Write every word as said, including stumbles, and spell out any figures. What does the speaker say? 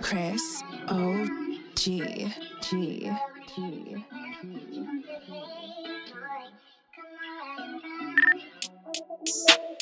Chris O G G G G G